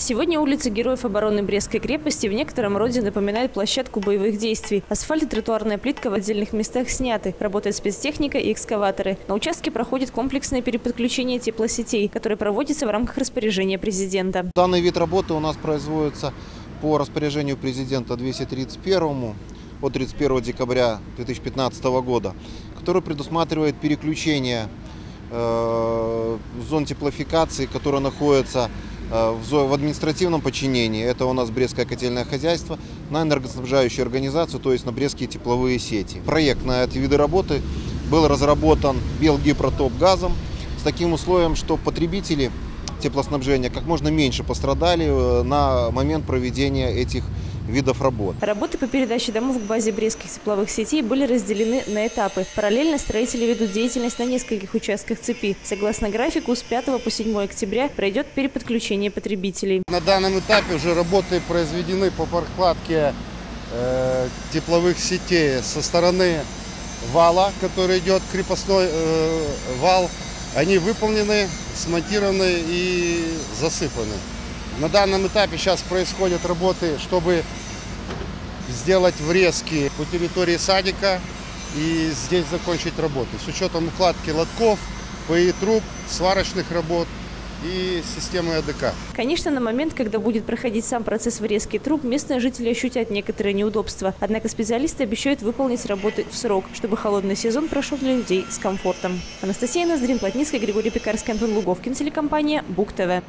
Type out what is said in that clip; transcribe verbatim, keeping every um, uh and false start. Сегодня улица Героев обороны Брестской крепости в некотором роде напоминает площадку боевых действий. Асфальт и тротуарная плитка в отдельных местах сняты. Работает спецтехника и экскаваторы. На участке проходит комплексное переподключение теплосетей, которое проводится в рамках распоряжения президента. Данный вид работы у нас производится по распоряжению президента двести тридцать первому от тридцать первого декабря две тысячи пятнадцатого года, который предусматривает переключение э, зон теплофикации, которые находятся в административном подчинении, это у нас Брестское котельное хозяйство, на энергоснабжающую организацию, то есть на Брестские тепловые сети. Проект на эти виды работы был разработан Белгипротопгазом с таким условием, что потребители теплоснабжения как можно меньше пострадали на момент проведения этих видов работ. Работы по передаче домов к базе Брестских тепловых сетей были разделены на этапы. Параллельно строители ведут деятельность на нескольких участках цепи. Согласно графику, с пятого по седьмое октября пройдет переподключение потребителей. На данном этапе уже работы произведены по прокладке э, тепловых сетей со стороны вала, который идет, крепостной э, вал. Они выполнены, смонтированы и засыпаны. На данном этапе сейчас происходят работы, чтобы сделать врезки по территории садика и здесь закончить работы. С учетом укладки лотков, ПИ труб, сварочных работ и системы АДК. Конечно, на момент, когда будет проходить сам процесс врезки труб, местные жители ощутят некоторые неудобства. Однако специалисты обещают выполнить работы в срок, чтобы холодный сезон прошел для людей с комфортом. Анастасия Ноздрин-Плотницкая, Григорий Пекарский, Антон Луговкин, телекомпания Бук-ТВ.